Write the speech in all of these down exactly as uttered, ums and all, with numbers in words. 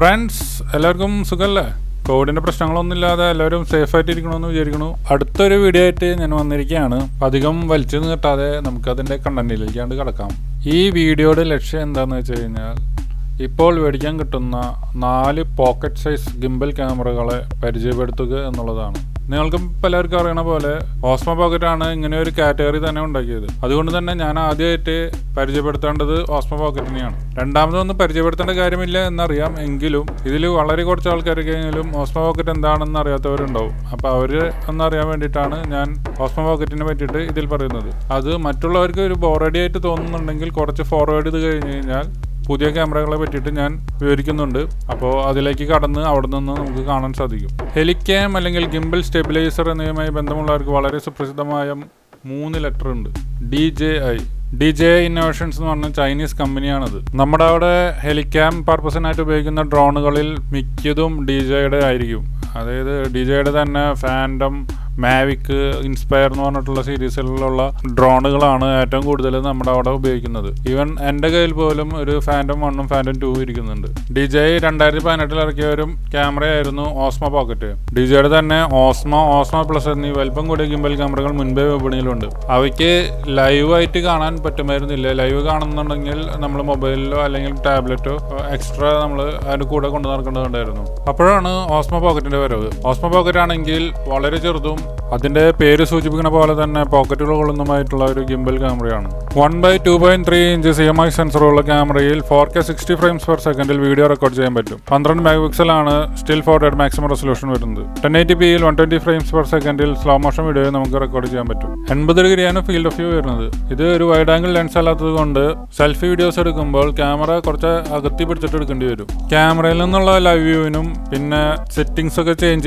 Friends, welcome to the code. I am safe. I video. I Welcome to the Osmo Pocket. I am going to go to the Osmo Pocket. I am going to go to the Osmo Pocket. I am going to go to the Osmo Pocket. I will show you the camera in the camera. I will show you the camera. Helicam and gimbal stabilizer is three letters. D J I. D J I Innovations is a Chinese company. We have Helicam purpose and drone. D J I is Phantom, Mavic, Inspire, series drone is even Endagale Phantom one and Phantom two. D J I two thousand eight camera Osmo Pocket. D J I is Osmo, Osmo Plus and gimbal camera. They are live I T, but live mobile tablet extra Osmo Pocket. Osmo Pocket is very good. one by two point three inches E M I sensor camera, four K sixty frames per second video record. twelve megapixel still forward maximum resolution. ten eighty p one hundred twenty frames per second slow motion video record. eighty degree field of view. This is a wide angle lens. Selfie videos camera camera live view settings change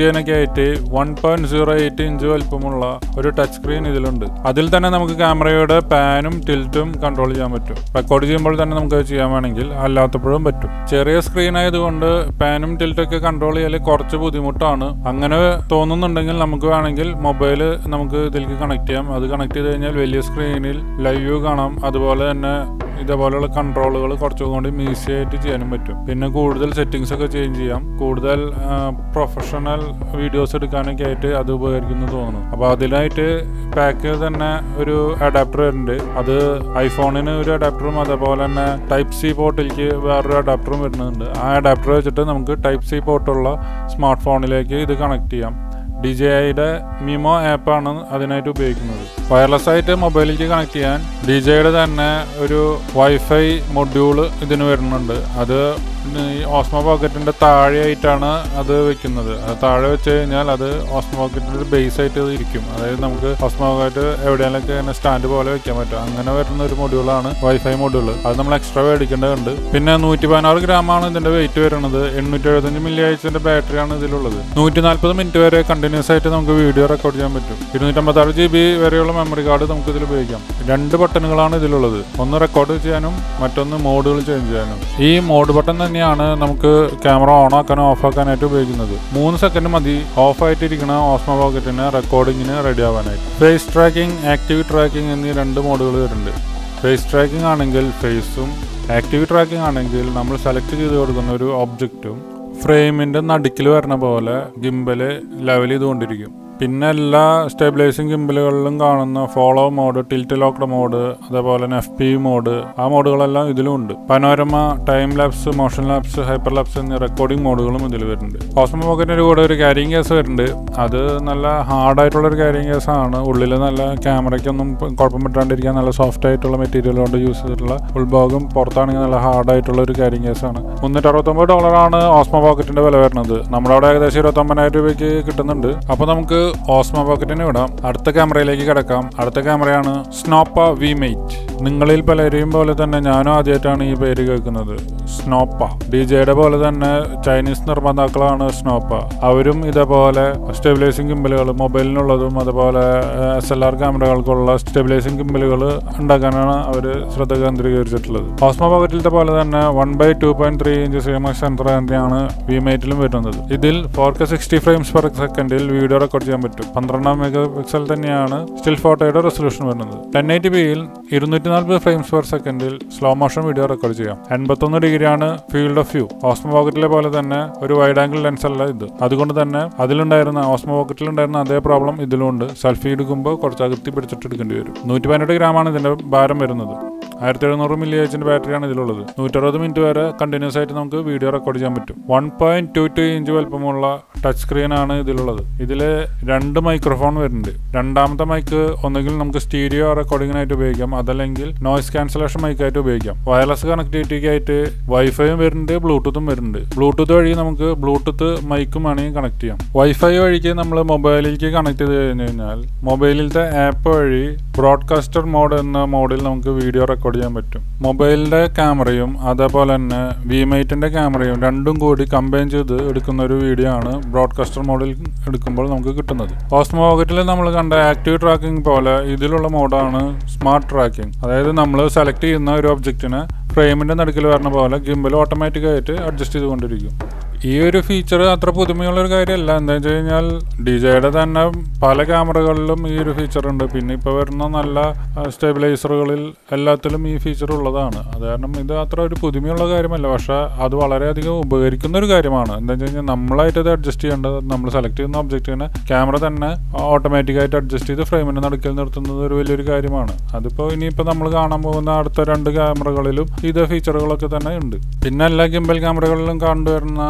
one point zero eight inch touch screen. Adil thanne camera pan tiltum control cheyan pattum. Record cheyumbol thanne namukku cheyan anengil allathappozhum pattum. Cheriya screen aayadukonde pan tilt okke control cheyale korchu budhimuttana. Angane thonnundengil namukku vanengil mobile namukku idilke connect cheyam. Adu connect cheythu kanyal veliya screenil live view kanam. Adupole thanne idapole control korchu kondu easy aayittu cheyanum pattum. Pinne koodal settings okke change cheyam. Koodal professional videos edukkanokke aayittu adu upayogikkunnu thonnu. Appo adinayittu package thanne oru adapter undu. That is iPhone adapter and Type-C port adapter. That adapter is connected to Type-C port smartphone. D J I MIMO app is used. Wireless item mobile connected. D J I has a Wi-Fi module. That is Osmo Pocket is the Osmo Pocket base site. That is Osmo stand module Wi-Fi module. That is extra weight. Battery. We have camera on and off. We have three seconds off. We have recording ready. Face tracking, active tracking and two modules. Face tracking is face. Active tracking is select object. Frame is gimbal. Pinella stabilizing gimbal, follow mode, tilt lock mode, F P mode, ആ മോഡുകളെല്ലാം ഇതിലുണ്ട്. Panorama, time lapse, motion lapse, hyperlapse and recording മോഡുകളും ഇതിൽ വരുന്നുണ്ട്. Osmo Pocketന്റെ കൂടെ ഒരു carrying case വരുന്നുണ്ട്. അത് നല്ല hard ആയിട്ടുള്ള ഒരു carrying case ആണ്. ഉള്ളിൽ നല്ല ക്യാമറയ്ക്കൊന്നും കുഴപ്പം പറ്റാണ്ടിരിക്കാൻ നല്ല സോഫ്റ്റ് ആയിട്ടുള്ള മെറ്റീരിയൽ കൊണ്ട് യൂസ് ചെയ്തിട്ടുള്ള ഉൾഭാഗം പുറത്താണെങ്കിൽ നല്ല ഹാർഡ് ആയിട്ടുള്ള ഒരു carrying case ആണ്. മുന്നൂറ്റി അറുപത്തൊമ്പത് ഡോളർ ആണ് Osmo Pocketന്റെ വില വരുന്നത്. നമ്മുടെ അവിടെ ഏകദേശം ഇരുപത്തൊമ്പതിനായിരം രൂപയ്ക്ക് കിട്ടുന്നുണ്ട്. അപ്പോൾ നമുക്ക് Osmo Pocket in Uda, Artha Camera Lake Katakam, Artha Camera Snoppa Vmate, Ningalil Palarimbola than Nana Jetani Periganother, Snoppa, D J Dabola than Chinese Narmadakla Snoppa, Avirum Idapole, stabilizing Kimberla, mobile Nolodum, Adapole, S L R camera alcola, stabilizing Kimberla, and Dagana, Sradagandri Jetla. Osmo Pocket Ildabola than one by two point three inches M I Centra and Diana, Vmate Limit on the Idil, four K sixty frames per second, video record. twelve megapixel still photo resolution. ten eighty p sixteen frames per second slow motion video record ചെയ്യാം. eighty-one degree ആണ് field of view. Osmo Pocketലെ പോലെ തന്നെ ഒരു wide angle lens അല്ല ഇത്. അതുകൊണ്ട് തന്നെ അതിലുണ്ടായിരുന്ന Osmo Pocketൽ ഉണ്ടായിരുന്ന അതേ പ്രോബ്ലം ഇതിലുണ്ട്. സെൽഫി എടുക്കുമ്പോൾ കുറച്ച് അകത്തി പിടിച്ചിട്ട് എടുക്കേണ്ടി വരും. one fifty gram ആണ് ഇതിന്റെ ഭാരം വരുന്നത്. seventeen hundred milliamp hour battery ആണ് ഇതിലുള്ളത്. one sixty minute വരെ continuous ആയിട്ട് നമുക്ക് വീഡിയോ റെക്കോർഡ് ചെയ്യാൻ പറ്റും. one point two two inch വലുപ്പമുള്ള ടച്ച് സ്ക്രീൻ ആണ് ഇതിലുള്ളത്. ഇതിലെ രണ്ട് മൈക്രോഫോൺ വരുന്നുണ്ട്. രണ്ടാമത്തെ മൈക്ക് ഒന്നുകിൽ നമുക്ക് സ്റ്റീരിയോ റെക്കോർഡിംഗിനായിട്ട് ഉപയോഗിക്കാം, അതല്ലെങ്കിൽ നോയിസ് കാൻസലേഷൻ മൈക്കായിട്ട് ഉപയോഗിക്കാം. വയർലെസ് കണക്റ്റിവിറ്റിക്കായിട്ട് വൈഫൈയും വരുന്നുണ്ട്, ബ്ലൂടൂത്തും വരുന്നുണ്ട്. ബ്ലൂടൂത്ത് വഴി നമുക്ക് ബ്ലൂടൂത്ത് മൈക്കും ആണെങ്കിൽ കണക്ട് ചെയ്യാം. വൈഫൈ വഴിക്ക് നമ്മൾ മൊബൈലിലേക്ക് കണക്ട് ചെയ്ത് കഴിഞ്ഞു കഴിഞ്ഞാൽ മൊബൈലിലത്തെ ആപ്പ് വഴി ബ്രോഡ്കാസ്റ്റർ മോഡ് എന്ന മോഡിൽ നമുക്ക് വീഡിയോ റെക്കോർഡ് ചെയ്യാൻ പറ്റും. മൊബൈലിൻ്റെ ക്യാമറയും അതേപോലെ തന്നെ വിമേറ്റിൻ്റെ ക്യാമറയും രണ്ടും കൂടി കമ്പൈൻ ചെയ്ത് എടുക്കുന്ന ഒരു വീഡിയോ ആണ് ബ്രോഡ്കാസ്റ്റർ മോഡിൽ എടുക്കുമ്പോൾ നമുക്ക് കിട്ടുന്നത്. ഓസ്മോ പോക്കറ്റിൽ നമ്മൾ കണ്ട ആക്റ്റീവ് ട്രാക്കിംഗ് പോലെ ഇതിലുള്ള മോഡാണ് സ്മാർട്ട് ട്രാക്കിംഗ്. അതായത് നമ്മൾ സെലക്ട് ചെയ്യുന്ന ഒരു ഒബ്ജക്റ്റിനെ ഫ്രെയിമിൻ്റെ നടുക്കിൽ വരുന്ന പോലെ ഗിംബൽ ഓട്ടോമാറ്റിക്കായിട്ട് അഡ്ജസ്റ്റ് ചെയ്തുകൊണ്ടിരിക്കും. ഈ ഒരു ഫീച്ചർ അത്ര പുതുമയുള്ളൊരു കാര്യമല്ല. എന്താ വെച്ച് കഴിഞ്ഞാൽ ഡി ജെയുടെ തന്നെ പല ക്യാമറകളിലും ഈ ഒരു ഫീച്ചർ ഉണ്ട്. പിന്നെ ഇപ്പോൾ വരുന്ന നല്ല സ്റ്റെബിലൈസറുകളിൽ എല്ലാത്തിലും ഈ ഫീച്ചർ ഉള്ളതാണ്. അത് കാരണം ഇത് അത്ര ഒരു പുതുമയുള്ള കാര്യമല്ല, പക്ഷേ അത് വളരെയധികം ഉപകരിക്കുന്നൊരു കാര്യമാണ്. എന്താണെന്ന് വെച്ച് കഴിഞ്ഞാൽ നമ്മളായിട്ട് ഇത് അഡ്ജസ്റ്റ് ചെയ്യേണ്ടത്, നമ്മൾ സെലക്ട് ചെയ്യുന്ന ഒബ്ജക്റ്റിനെ ക്യാമറ തന്നെ ഓട്ടോമാറ്റിക്കായിട്ട് അഡ്ജസ്റ്റ് ചെയ്ത് ഫ്രെയിമിൻ്റെ നടുക്കിൽ നിർത്തുന്നത് ഒരു വലിയൊരു കാര്യമാണ്. അതിപ്പോൾ ഇനിയിപ്പോൾ നമ്മൾ കാണാൻ പോകുന്ന അടുത്ത രണ്ട് ക്യാമറകളിലും ഇതേ ഫീച്ചറുകളൊക്കെ തന്നെ ഉണ്ട്. പിന്നെ എല്ലാ ഗിംബൽ ക്യാമറകളിലും കണ്ടുവരുന്ന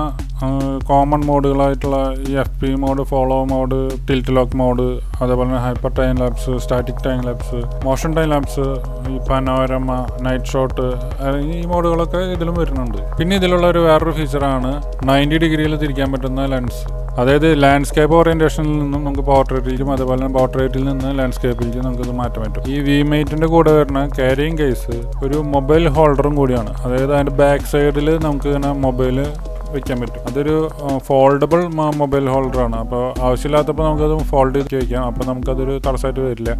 കോമൺ മോഡുകളായിട്ടുള്ള ഈ F P mode, follow mode, tilt lock mode, അതേപോലെ തന്നെ hyper time lapse, static time lapse, motion time lapse, ഈ പനോരമ, നൈറ്റ് ഷോട്ട്, ഈ മോഡുകളൊക്കെ ഇതിലും വരുന്നുണ്ട്. പിന്നെ ഇതിലുള്ള ഒരു വേറൊരു ഫീച്ചറാണ് നയൻറ്റി ഡിഗ്രിയിൽ തിരിക്കാൻ പറ്റുന്ന ലെൻസ്. അതായത് ലാൻഡ്സ്കേപ്പ് ഓറിയൻറ്റേഷനിൽ നിന്നും നമുക്ക് പോർട്രേറ്റിലേക്കും അതുപോലെ തന്നെ പോർട്രേറ്റിൽ നിന്ന് ലാൻഡ്സ്കേപ്പിലേക്കും നമുക്കിത് മാറ്റാൻ പറ്റും. ഈ വിമേറ്റിൻ്റെ കൂടെ വരുന്ന ക്യാരിയിങ് കേസ് ഒരു മൊബൈൽ ഹോൾഡറും കൂടിയാണ്. അതായത് അതിൻ്റെ ബാക്ക് സൈഡിൽ നമുക്ക് ഇങ്ങനെ മൊബൈൽ വെക്കാൻ പറ്റും. അതൊരു ഫോൾഡബിൾ മൊബൈൽ ഹോൾഡറാണ്. അപ്പോൾ ആവശ്യമില്ലാത്തപ്പോൾ നമുക്കത് ഫോൾഡ് ചെയ്ത് വയ്ക്കാം. അപ്പോൾ നമുക്കതൊരു തടസ്സമായിട്ട് വരില്ല.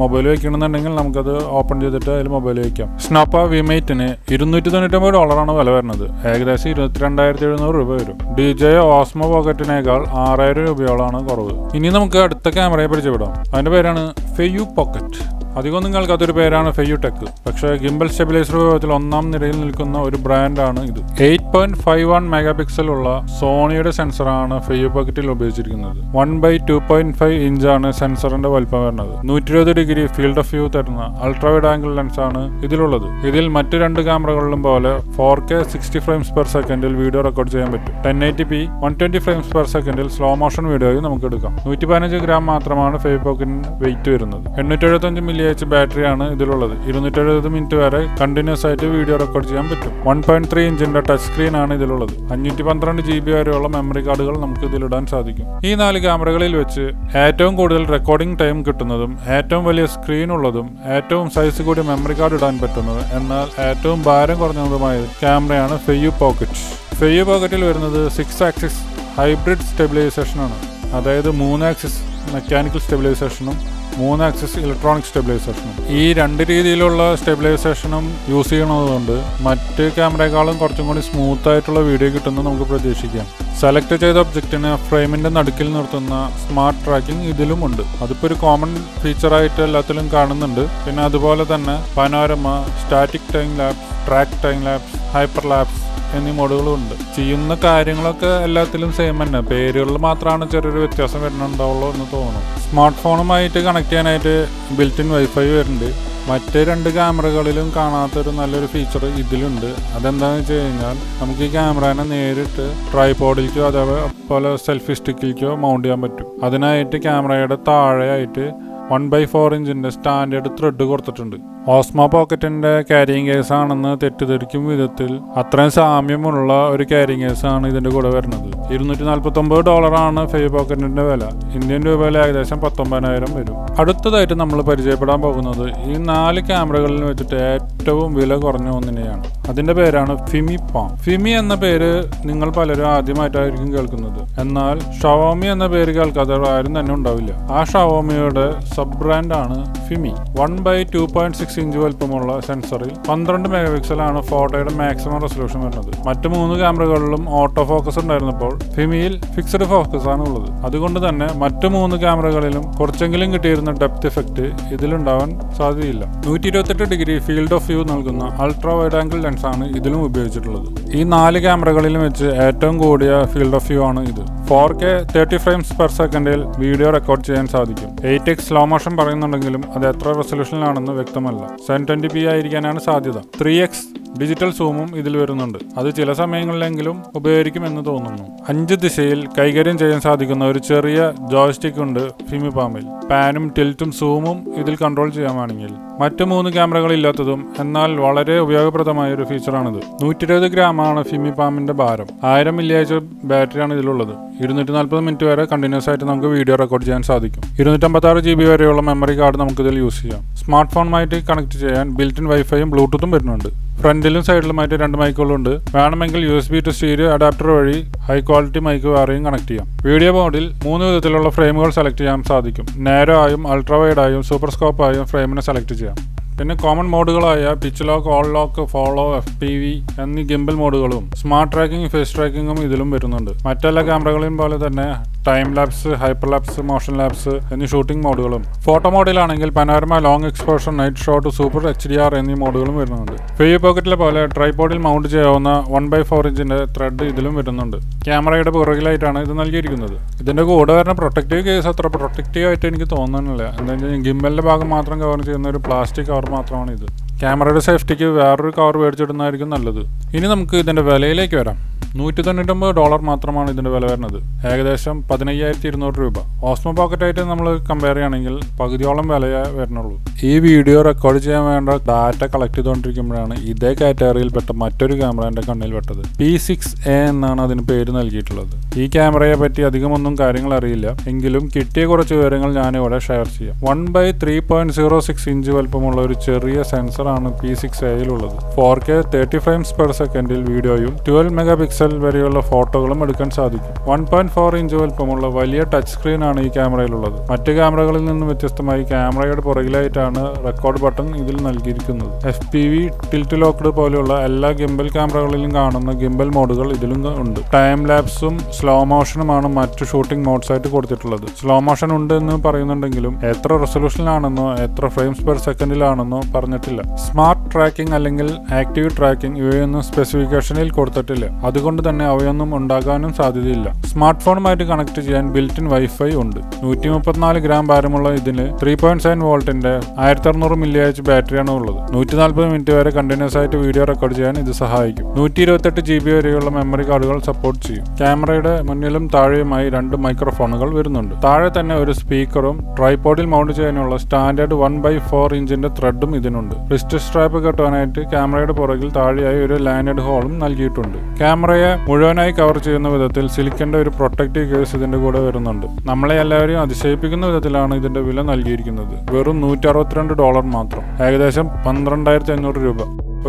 മൊബൈൽ വയ്ക്കണമെന്നുണ്ടെങ്കിൽ നമുക്കത് ഓപ്പൺ ചെയ്തിട്ട് അതിൽ മൊബൈൽ വയ്ക്കാം. സ്നോപ്പ വിമേറ്റിന് ഇരുന്നൂറ്റി തൊണ്ണൂറ്റൊമ്പത് ഡോളറാണ് വില വരുന്നത്. ഏകദേശം ഇരുപത്തിരണ്ടായിരത്തി എഴുന്നൂറ് രൂപ വരും. ഡി ജെ ഓസ്മോ പോക്കറ്റിനേക്കാൾ ആറായിരം രൂപയോളാണ് കുറവ്. ഇനി നമുക്ക് അടുത്ത ക്യാമറയെ പരിചയപ്പെടാം. അതിൻ്റെ പേരാണ് ഫെയ്യു പോക്കറ്റ്. അധികം നിങ്ങൾക്ക് അതൊരു പേരാണ് ഫെയ്യു ടെക്. പക്ഷേ ഗിംബൽ സ്റ്റെബിലൈസർ വിഭാഗത്തിൽ ഒന്നാം നിരയിൽ നിൽക്കുന്ന ഒരു ബ്രാൻഡാണ് ഇത്. Eight point five one mega പിക്സലുള്ള സോണിയുടെ സെൻസറാണ് ഫെയ്യു പോക്കറ്റിൽ ഉപയോഗിച്ചിരിക്കുന്നത്. One by two point five ഇഞ്ചാണ് സെൻസറിന്റെ വലിപ്പം വരുന്നത്. നൂറ്റി ഇരുപത് ഡിഗ്രി ഫീൽഡ് ഓഫ് വ്യൂ തരുന്ന അൾട്രാ വൈഡ് ആംഗിൾ ലെൻസാണ് ഇതിലുള്ളത്. ഇതിൽ മറ്റു രണ്ട് ക്യാമറകളിലും പോലെ four K sixty frames per സെക്കൻഡിൽ വീഡിയോ റെക്കോർഡ് ചെയ്യാൻ പറ്റും. Ten eighty P one twenty frames per സെക്കൻഡിൽ സ്ലോ മോഷൻ വീഡിയോയും നമുക്ക് എടുക്കാം. നൂറ്റി പതിനഞ്ച് ഗ്രാം മാത്രമാണ് ഫെയ്യു പോക്കറ്റിന് വെയിറ്റ് വരുന്നത്. എണ്ണൂറ്റി എഴുപത്തഞ്ച് മില്ലി എച്ച് ബാറ്ററിയാണ് ഇതിലുള്ളത്. ഇരുന്നൂറ്റി എഴുപത് മിനിറ്റ് വരെ കണ്ടിന്യൂസ് ആയിട്ട് വീഡിയോ റെക്കോർഡ് ചെയ്യാൻ പറ്റും. വൺ പോയിന്റ് ത്രീ ഇഞ്ചിന്റെ ടച്ച് സ്ക്രീൻ ആണ് ഇതിലുള്ളത്. അഞ്ഞൂറ്റി പന്ത്രണ്ട് ജി ബി വരെയുള്ള മെമ്മറി കാർഡുകൾ നമുക്ക് ഇതിലിടാൻ സാധിക്കും. ഈ നാല് ക്യാമറകളിൽ വെച്ച് ഏറ്റവും കൂടുതൽ റെക്കോർഡിംഗ് ടൈം കിട്ടുന്നതും ഏറ്റവും വലിയ സ്ക്രീൻ ഉള്ളതും ഏറ്റവും സൈസ് കൂടിയ മെമ്മറി കാർഡ് ഇടാൻ പറ്റുന്നത് എന്നാൽ ഏറ്റവും ഭാരം കുറഞ്ഞതുമായ ക്യാമറയാണ് ഫെയ്യു പോക്കറ്റ്. ഫെയ്യു പോക്കറ്റിൽ വരുന്നത് സിക്സ് ആക്സിസ് ഹൈബ്രിഡ് സ്റ്റെബിലൈസേഷനാണ്. അതായത് മൂന്ന് ആക്സിസ് മെക്കാനിക്കൽ സ്റ്റെബിലൈസേഷനും മൂന്ന് ആക്സിസ് ഇലക്ട്രോണിക് സ്റ്റെബിലൈസേഷനും. ഈ രണ്ട് രീതിയിലുള്ള സ്റ്റെബിലൈസേഷനും യൂസ് ചെയ്യണതുകൊണ്ട് മറ്റ് ക്യാമറയെക്കാളും കുറച്ചും കൂടി സ്മൂത്തായിട്ടുള്ള വീഡിയോ കിട്ടുന്നത് നമുക്ക് പ്രതീക്ഷിക്കാം. സെലക്ട് ചെയ്ത ഒബ്ജക്റ്റിന് ഫ്രെയിമിൻ്റെ നടുക്കിൽ നിർത്തുന്ന സ്മാർട്ട് ട്രാക്കിംഗ് ഇതിലും ഉണ്ട്. അതിപ്പോൾ ഒരു കോമൺ ഫീച്ചറായിട്ട് എല്ലാത്തിലും കാണുന്നുണ്ട്. പിന്നെ അതുപോലെ തന്നെ panorama, static time lapse, track time lapse, hyper lapse എന്നീ മോഡുകളും ഉണ്ട്. ചെയ്യുന്ന കാര്യങ്ങളൊക്കെ എല്ലാത്തിലും സെയിം തന്നെ, പേരുകളിൽ മാത്രമാണ് ചെറിയൊരു വ്യത്യാസം വരുന്നുണ്ടാവുള്ളൂ എന്ന് തോന്നുന്നു. സ്മാർട്ട് ഫോണുമായിട്ട് കണക്ട് ചെയ്യാനായിട്ട് ബിൽറ്റ് ഇൻ വൈഫൈ വരുന്നുണ്ട്. മറ്റ് രണ്ട് ക്യാമറകളിലും കാണാത്തൊരു നല്ലൊരു ഫീച്ചർ ഇതിലുണ്ട്. അതെന്താണെന്ന് വെച്ച് കഴിഞ്ഞാൽ നമുക്ക് ഈ ക്യാമറേനെ നേരിട്ട് ട്രൈപോഡിലേക്കോ അതേപോലെ സെൽഫി സ്റ്റിക്കിലേക്കോ മൗണ്ട് ചെയ്യാൻ പറ്റും. അതിനായിട്ട് ക്യാമറയുടെ താഴെയായിട്ട് വൺ ബൈ ഫോർ ഇഞ്ചിൻ്റെ സ്റ്റാൻഡേർഡ് ത്രെഡ് കൊടുത്തിട്ടുണ്ട്. ഓസ്മോ പോക്കറ്റിൻ്റെ ക്യാരിയിങ് കേസാണെന്ന് തെറ്റിദ്ധരിക്കും വിധത്തിൽ അത്രയും സാമ്യമുള്ള ഒരു ക്യാരിയിങ് കേസാണ് ഇതിൻ്റെ കൂടെ വരുന്നത്. ഇരുന്നൂറ്റി നാൽപ്പത്തൊമ്പത് ഡോളറാണ് ഫെയ്യു പോക്കറ്റിൻ്റെ വില. ഇന്ത്യൻ രൂപയിൽ ഏകദേശം പത്തൊമ്പതിനായിരം വരും. അടുത്തതായിട്ട് നമ്മൾ പരിചയപ്പെടാൻ പോകുന്നത് ഈ നാല് ക്യാമറകളിൽ വെച്ചിട്ട് ഏറ്റവും വില കുറഞ്ഞ ഒന്നിനെയാണ്. അതിൻ്റെ പേരാണ് ഫിമി പാം. ഫിമി എന്ന പേര് നിങ്ങൾ പലരും ആദ്യമായിട്ടായിരിക്കും കേൾക്കുന്നത്. എന്നാൽ ഷവോമി എന്ന പേര് കേൾക്കാതെ ആരും തന്നെ ഉണ്ടാവില്ല. ആ ഷവോമിയുടെ സബ് ബ്രാൻഡാണ് Fimi. One by two point six six inch വലുപ്പമുള്ള സെൻസറിൽ twelve മെഗാപിക്സലാണ് ഫോട്ടോയുടെ മാക്സിമം റെസല്യൂഷൻ വരുന്നത്. മറ്റു മൂന്ന് ക്യാമറകളിലും ഓട്ടോ ഫോക്കസ് ഉണ്ടായിരുന്നപ്പോൾ ഫിമിയിൽ ഫിക്സഡ് ഫോക്കസ് ആണ് ഉള്ളത്. അതുകൊണ്ട് തന്നെ മറ്റു മൂന്ന് ക്യാമറകളിലും കുറച്ചെങ്കിലും കിട്ടിയിരുന്ന ഡെപ്ത് എഫക്റ്റ് ഇതിലുണ്ടാവാൻ സാധ്യതയില്ല. നൂറ്റി ഇരുപത്തെട്ട് ഡിഗ്രി ഫീൽഡ് ഓഫ് വ്യൂ നൽകുന്ന അൾട്രാ വൈഡ് ആംഗിൾ ലെൻസ് ആണ് ഇതിലും ഉപയോഗിച്ചിട്ടുള്ളത്. ഈ നാല് ക്യാമറകളിലും വെച്ച് ഏറ്റവും കൂടിയ ഫീൽഡ് ഓഫ് വ്യൂ ആണ് ഇത്. Four K thirty frames per സെക്കൻഡിൽ വീഡിയോ റെക്കോർഡ് ചെയ്യാൻ സാധിക്കും. എയ്റ്റ് എക്സ് സ്ലോ മോഷൻ പറയുന്നുണ്ടെങ്കിലും അത് എത്ര റെസൊല്യൂഷനിലാണെന്ന് വ്യക്തമല്ല. സെവൻ ട്വന്റി പി ആയിരിക്കാനാണ് സാധ്യത. ത്രീ എക്സ് ഡിജിറ്റൽ സൂമും ഇതിൽ വരുന്നുണ്ട്. അത് ചില സമയങ്ങളിലെങ്കിലും ഉപകരിക്കുമെന്ന് തോന്നുന്നു. അഞ്ച് ദിശയിൽ കൈകാര്യം ചെയ്യാൻ സാധിക്കുന്ന ഒരു ചെറിയ ജോയ്സ്റ്റിക് ഉണ്ട് ഫിമി പാമിൽ. പാനും ടിൽറ്റും സൂമും ഇതിൽ കൺട്രോൾ ചെയ്യാമാണെങ്കിൽ മറ്റു മൂന്ന് ക്യാമറകളില്ലാത്തതും എന്നാൽ വളരെ ഉപയോഗപ്രദമായ ഒരു ഫീച്ചറാണിത്. നൂറ്റി ഇരുപത് ഗ്രാമാണ് ഫിമി പാമിന്റെ ഭാരം. ആയിരം മില്ലി ആഴ്ച ബാറ്ററിയാണ് ഇതിലുള്ളത്. ഇരുന്നൂറ്റി നാൽപ്പത് മിനിറ്റ് വരെ കണ്ടിന്യൂസ് ആയിട്ട് നമുക്ക് വീഡിയോ റെക്കോർഡ് ചെയ്യാൻ സാധിക്കും. ഇരുന്നൂറ്റമ്പത്താറ് ജി ബി വരെയുള്ള മെമ്മറി കാർഡ് നമുക്കിതിൽ യൂസ് ചെയ്യാം. സ്മാർട്ട് ഫോണുമായിട്ട് കണക്ട് ചെയ്യാൻ ബിൽറ്റ് ഇൻ വൈഫൈയും ബ്ലൂടൂത്തും വരുന്നുണ്ട്. ഫ്രണ്ടിലും സൈഡിലുമായിട്ട് രണ്ട് മൈക്കുകളുണ്ട്. വേണമെങ്കിൽ U S B to stereo adapter വഴി ഹൈ ക്വാളിറ്റി മൈക്ക് വേറെയും കണക്ട് ചെയ്യാം. വീഡിയോ മോഡിൽ മൂന്ന് വിധത്തിലുള്ള ഫ്രെയിമുകൾ സെലക്ട് ചെയ്യാൻ സാധിക്കും. നാരോ ആയും അൾട്രാ വൈഡായും സൂപ്പർ സ്കോപ്പായും ഫ്രെയിമിനെ സെലക്ട് ചെയ്യാം. പിന്നെ കോമൺ മോഡുകളായ pitch lock, all lock, follow, F P V എന്നീ ഗിംബൽ മോഡുകളും സ്മാർട്ട് ട്രാക്കിംഗ്, ഫേസ് ട്രാക്കിങ്ങും ഇതിലും വരുന്നുണ്ട്. മറ്റെല്ലാ ക്യാമറകളെയും പോലെ തന്നെ time lapse, hyper lapse, motion lapse എന്നീ ഷൂട്ടിംഗ് മോഡുകളും ഫോട്ടോ മോഡിലാണെങ്കിൽ panorama, long exposure, night shot, super H D R എന്നീ മോഡുകളും വരുന്നുണ്ട്. ഫെയ്യു പോക്കറ്റിലെ പോലെ ട്രൈപോഡിൽ മൗണ്ട് ചെയ്യാവുന്ന വൺ ബൈ ഫോർ ഇഞ്ചിന്റെ ത്രെഡ് ഇതിലും വരുന്നുണ്ട്. ക്യാമറയുടെ പുറകിലായിട്ടാണ് ഇത് നൽകിയിരിക്കുന്നത്. ഇതിന്റെ കൂടെ വരുന്ന പ്രൊട്ടക്റ്റീവ് കേസ് അത്ര പ്രൊട്ടക്റ്റീവ് ആയിട്ട് എനിക്ക് തോന്നുന്നില്ല. എന്താ വെച്ചാൽ ഗിംബലിന്റെ ഭാഗം മാത്രം കവർ ചെയ്യുന്ന ഒരു പ്ലാസ്റ്റിക് കവർ മാത്രമാണ് ഇത്. ക്യാമറയുടെ സേഫ്റ്റിക്ക് വേറൊരു കവർ മേടിച്ചിടുന്നതായിരിക്കും നല്ലത്. ഇനി നമുക്ക് ഇതിന്റെ വിലയിലേക്ക് വരാം. നൂറ്റി തൊണ്ണൂറ്റൊമ്പത് ഡോളർ മാത്രമാണ് ഇതിൻ്റെ വില വരുന്നത്, ഏകദേശം പതിനയ്യായിരത്തി ഇരുന്നൂറ് രൂപ. ഓസ്മോ പോക്കറ്റായിട്ട് നമ്മൾ കമ്പയർ ചെയ്യുകയാണെങ്കിൽ പകുതിയോളം വിലയേ വരുന്നുള്ളൂ. ഈ വീഡിയോ റെക്കോർഡ് ചെയ്യാൻ വേണ്ട ഡാറ്റ കളക്ട് ചെയ്തുകൊണ്ടിരിക്കുമ്പോഴാണ് ഇതേ കാറ്റഗറിയിൽപ്പെട്ട മറ്റൊരു ക്യാമറ എൻ്റെ കണ്ണിൽ പെട്ടത്. പി സിക്സ് എ എന്നാണ് അതിന് പേര് നൽകിയിട്ടുള്ളത്. ഈ ക്യാമറയെ പറ്റി അധികമൊന്നും കാര്യങ്ങൾ അറിയില്ല, എങ്കിലും കിട്ടിയ കുറച്ച് വിവരങ്ങൾ ഞാനിവിടെ ഷെയർ ചെയ്യാം. One by three point zero six inch വലുപ്പമുള്ള ഒരു ചെറിയ സെൻസറാണ് പി സിക്സ് എയിലുള്ളത്. Four K thirty frames per സെക്കൻഡിൽ വീഡിയോയും ട്വൽവ് മെഗാ പിക്സൽ വരെയുള്ള ഫോട്ടോകളും എടുക്കാൻ സാധിക്കും. വൺ പോയിന്റ് ഫോർ ഇഞ്ച് വലുപ്പമുള്ള വലിയ ടച്ച് സ്ക്രീൻ ആണ് ഈ ക്യാമറയിലുള്ളത്. മറ്റ് ക്യാമറകളിൽ നിന്നും വ്യത്യസ്തമായി ക്യാമറയുടെ പുറകിലായിട്ടാണ് റെക്കോർഡ് ബട്ടൺ ഇതിൽ നൽകിയിരിക്കുന്നത്. F P V, tilt locked പോലെയുള്ള എല്ലാ ഗിംബൽ ക്യാമറകളിലും കാണുന്ന ഗിംബൽ മോഡുകൾ ഇതിലും ഉണ്ട്. ടൈം ലാപ്സും സ്ലോ മോഷനുമാണ് മറ്റു ഷൂട്ടിംഗ് മോഡ്സ് ആയിട്ട് കൊടുത്തിട്ടുള്ളത്. സ്ലോ മോഷൻ ഉണ്ട് എന്ന് പറയുന്നുണ്ടെങ്കിലും എത്ര റെസൊല്യൂഷനിലാണെന്നോ എത്ര ഫ്രെയിംസ് പെർ സെക്കൻഡിലാണെന്നോ പറഞ്ഞിട്ടില്ല. സ്മാർട്ട് ട്രാക്കിംഗ് അല്ലെങ്കിൽ ആക്റ്റീവ് ട്രാക്കിംഗ് ഇവയൊന്നും സ്പെസിഫിക്കേഷനിൽ കൊടുത്തിട്ടില്ല, അതുകൊണ്ട് തന്നെ അവയൊന്നും ഉണ്ടാകാനും സാധ്യതയില്ല. സ്മാർട്ട് ഫോണുമായിട്ട് കണക്ട് ചെയ്യാൻ ബിൽറ്റ് ഇൻ വൈഫൈ ഉണ്ട്. നൂറ്റി മുപ്പത്തിനാല് ഗ്രാം ഭാരമുള്ള ഇതിന് ത്രീ പോയിന്റ് സെവൻ വോൾട്ടിന്റെ ആയിരത്തി അറുന്നൂറ് മില്ലി ആഴ്ച ബാറ്ററിയാണ് ഉള്ളത്. നൂറ്റി നാൽപ്പത് മിനിറ്റ് വരെ കണ്ടിന്യൂസ് ആയിട്ട് വീഡിയോ റെക്കോർഡ് ചെയ്യാൻ ഇത് സഹായിക്കും. നൂറ്റി ഇരുപത്തെട്ട് ജി ബി വരെയുള്ള മെമ്മറി കാർഡുകൾ സപ്പോർട്ട് ചെയ്യും. ക്യാമറയുടെ മുന്നിലും താഴെയുമായി രണ്ട് മൈക്രോഫോണുകൾ വരുന്നുണ്ട്. താഴെ തന്നെ ഒരു സ്പീക്കറും ട്രൈപോഡിൽ മൗണ്ട് ചെയ്യാനുള്ള സ്റ്റാൻഡേർഡ് വൺ ബൈ ഫോർ ഇഞ്ചിന്റെ ത്രെഡും ഇതിനുണ്ട്. റിസ്റ്റ് സ്ട്രാപ്പ് കെട്ടാനായിട്ട് ക്യാമറയുടെ പുറകിൽ താഴെയായി ഒരു ലാൻഡ് ഹോളും നൽകിയിട്ടുണ്ട്. ക്യാമറ മുഴുവനായി കവർ ചെയ്യുന്ന വിധത്തിൽ സിലിക്കന്റെ ഒരു പ്രൊട്ടക്റ്റീവ് കേസ് ഇതിന്റെ കൂടെ വരുന്നുണ്ട്. നമ്മളെ എല്ലാവരെയും അതിശയിപ്പിക്കുന്ന വിധത്തിലാണ് ഇതിന്റെ വില നൽകിയിരിക്കുന്നത്. വെറും നൂറ്റി അറുപത്തിരണ്ട് ഡോളർ മാത്രം, ഏകദേശം പന്ത്രണ്ടായിരത്തി അഞ്ഞൂറ് രൂപ.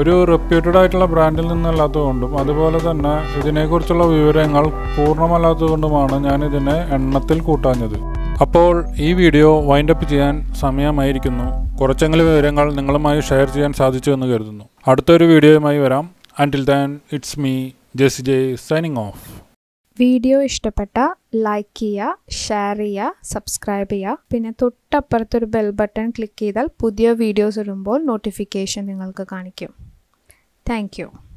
ഒരു റെപ്യൂട്ടഡ് ആയിട്ടുള്ള ബ്രാൻഡിൽ നിന്നല്ലാത്തതുകൊണ്ടും അതുപോലെ തന്നെ ഇതിനെക്കുറിച്ചുള്ള വിവരങ്ങൾ പൂർണ്ണമല്ലാത്തതുകൊണ്ടുമാണ് ഞാൻ ഇതിനെ എണ്ണത്തിൽ കൂട്ടാഞ്ഞത്. അപ്പോൾ ഈ വീഡിയോ വൈൻഡപ്പ് ചെയ്യാൻ സമയമായിരിക്കുന്നു. കുറച്ചെങ്കിലും വിവരങ്ങൾ നിങ്ങളുമായി ഷെയർ ചെയ്യാൻ സാധിച്ചു എന്ന് കരുതുന്നു. അടുത്തൊരു വീഡിയോയുമായി വരാം. Until then, it's me, Jessy J, signing off. വീഡിയോ ഇഷ്ടപ്പെട്ട ലൈക്ക് ചെയ്യുക, ഷെയർ ചെയ്യുക, സബ്സ്ക്രൈബ് ചെയ്യുക. പിന്നെ തൊട്ടപ്പുറത്തൊരു ബെൽ ബട്ടൺ ക്ലിക്ക് ചെയ്താൽ പുതിയ വീഡിയോസ് ഇടുമ്പോൾ നോട്ടിഫിക്കേഷൻ നിങ്ങൾക്ക് കാണിക്കും. Thank U.